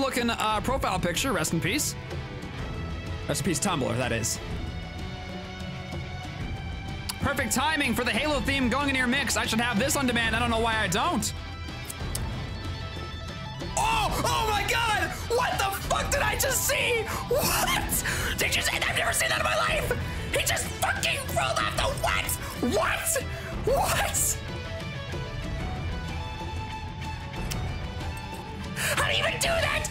looking profile picture, rest in peace. Rest in peace Tumblr, that is. Perfect timing for the Halo theme going in your mix. I should have this on demand. I don't know why I don't. Oh my God! What the fuck did I just see? What? Did you say that? I've never seen that in my life! He just fucking rolled off the what? What? What? How do you even do that?